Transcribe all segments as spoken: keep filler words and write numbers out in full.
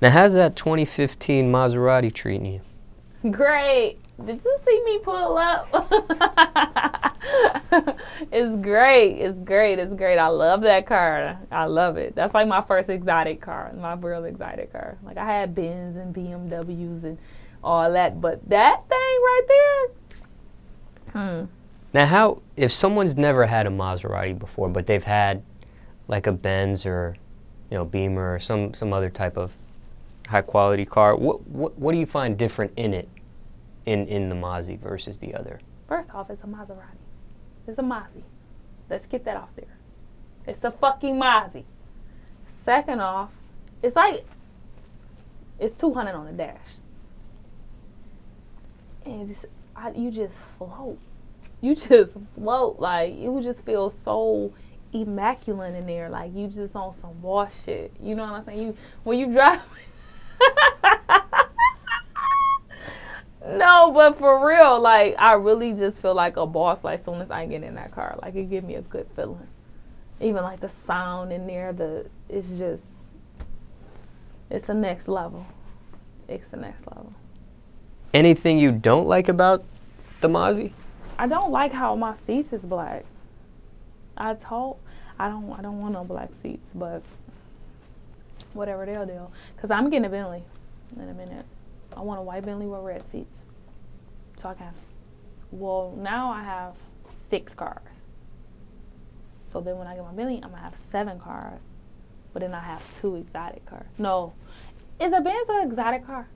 Now, how's that twenty fifteen Maserati treating you? Great. Did you see me pull up? It's great. It's great. It's great. I love that car. I love it. That's like my first exotic car, my real exotic car. Like, I had Benz and B M Ws and all that, but that thing right there. Hmm. Now, how, if someone's never had a Maserati before, but they've had like a Benz or, you know, Beamer or some, some other type of high quality car, what, what, what do you find different in it? In, in the Mazi versus the other? First off, it's a Maserati. It's a Mazi. Let's get that off there. It's a fucking Mazi. Second off, it's like, it's two hundred on the dash. And it's, I, you just float. You just float. Like, you just feel so immaculate in there. Like, you just on some wash shit. You know what I'm saying? You, when you drive... No, but for real, like, I really just feel like a boss, like, as soon as I get in that car. Like, it give me a good feeling. Even, like, the sound in there, the, it's just, it's the next level. It's the next level. Anything you don't like about the Mazi? I don't like how my seats is black. I told, I don't, I don't want no black seats, but whatever they'll do. Because I'm getting a Bentley in a minute. I want a white Bentley with red seats. So I can have, well, now I have six cars. So then when I get my Bentley, I'm gonna have seven cars. But then I have two exotic cars. No, is a Benz an exotic car?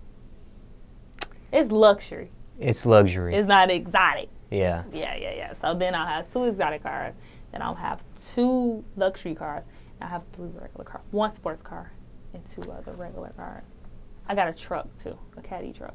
It's luxury. It's luxury. It's not exotic. Yeah. Yeah, yeah, yeah. So then I'll have two exotic cars. Then I'll have two luxury cars. And I'll have three regular cars. One sports car and two other regular cars. I got a truck, too, a caddy truck.